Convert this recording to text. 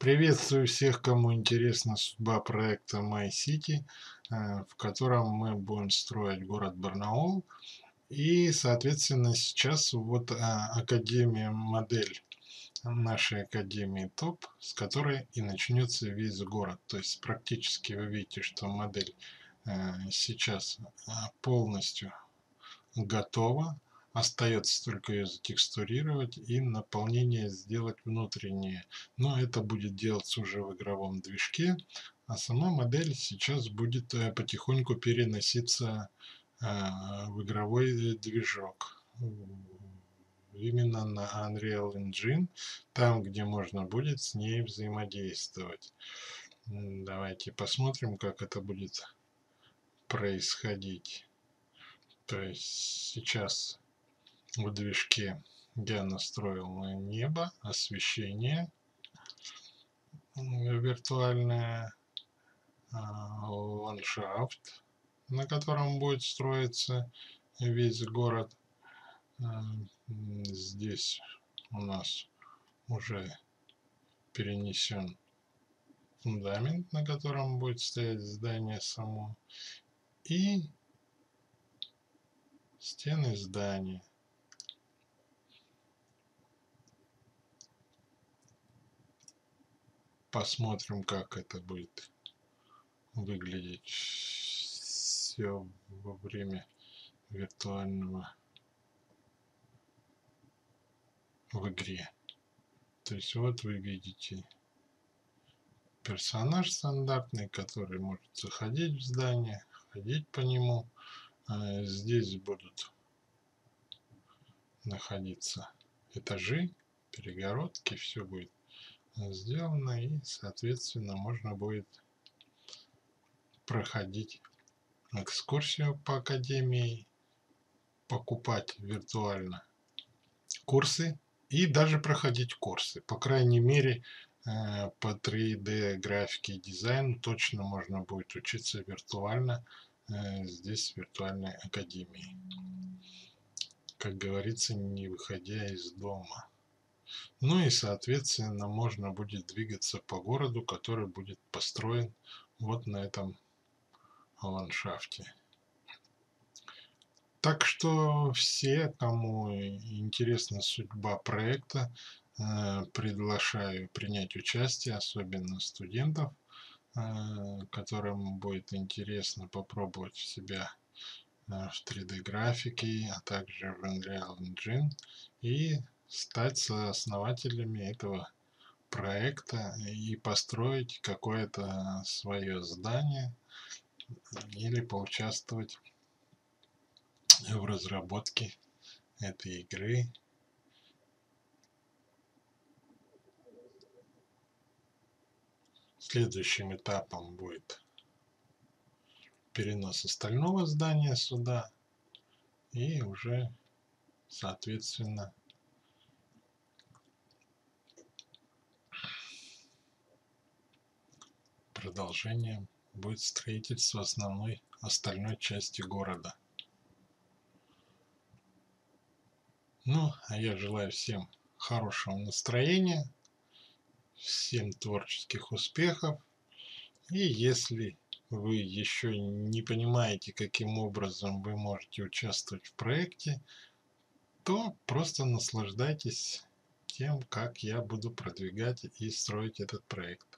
Приветствую всех, кому интересна судьба проекта My City, в котором мы будем строить город Барнаул. И, соответственно, сейчас вот академия, модель нашей академии ТОП, с которой и начнется весь город. То есть практически вы видите, что модель сейчас полностью готова. Остается только ее затекстурировать и наполнение сделать внутреннее. Но это будет делаться уже в игровом движке. А сама модель сейчас будет потихоньку переноситься в игровой движок. Именно на Unreal Engine. Там, где можно будет с ней взаимодействовать. Давайте посмотрим, как это будет происходить. То есть сейчас в движке я настроил небо, освещение виртуальное, ландшафт, на котором будет строиться весь город. Здесь у нас уже перенесен фундамент, на котором будет стоять здание само, и стены здания. Посмотрим, как это будет выглядеть все во время виртуального в игре. То есть вот вы видите персонаж стандартный, который может заходить в здание, ходить по нему. Здесь будут находиться этажи, перегородки, все будет сделано, и, соответственно, можно будет проходить экскурсию по академии, покупать виртуально курсы и даже проходить курсы. По крайней мере, по 3D графике и дизайну точно можно будет учиться виртуально здесь, в виртуальной академии. Как говорится, не выходя из дома. Ну и, соответственно, можно будет двигаться по городу, который будет построен вот на этом ландшафте. Так что все, кому интересна судьба проекта, приглашаю принять участие, особенно студентов, которым будет интересно попробовать себя в 3D графике, а также в Unreal Engine, и стать сооснователями этого проекта и построить какое-то свое здание или поучаствовать в разработке этой игры. Следующим этапом будет перенос остального здания сюда и уже, соответственно, продолжением будет строительство остальной части города. Ну, а я желаю всем хорошего настроения. Всем творческих успехов. И если вы еще не понимаете, каким образом вы можете участвовать в проекте, то просто наслаждайтесь тем, как я буду продвигать и строить этот проект.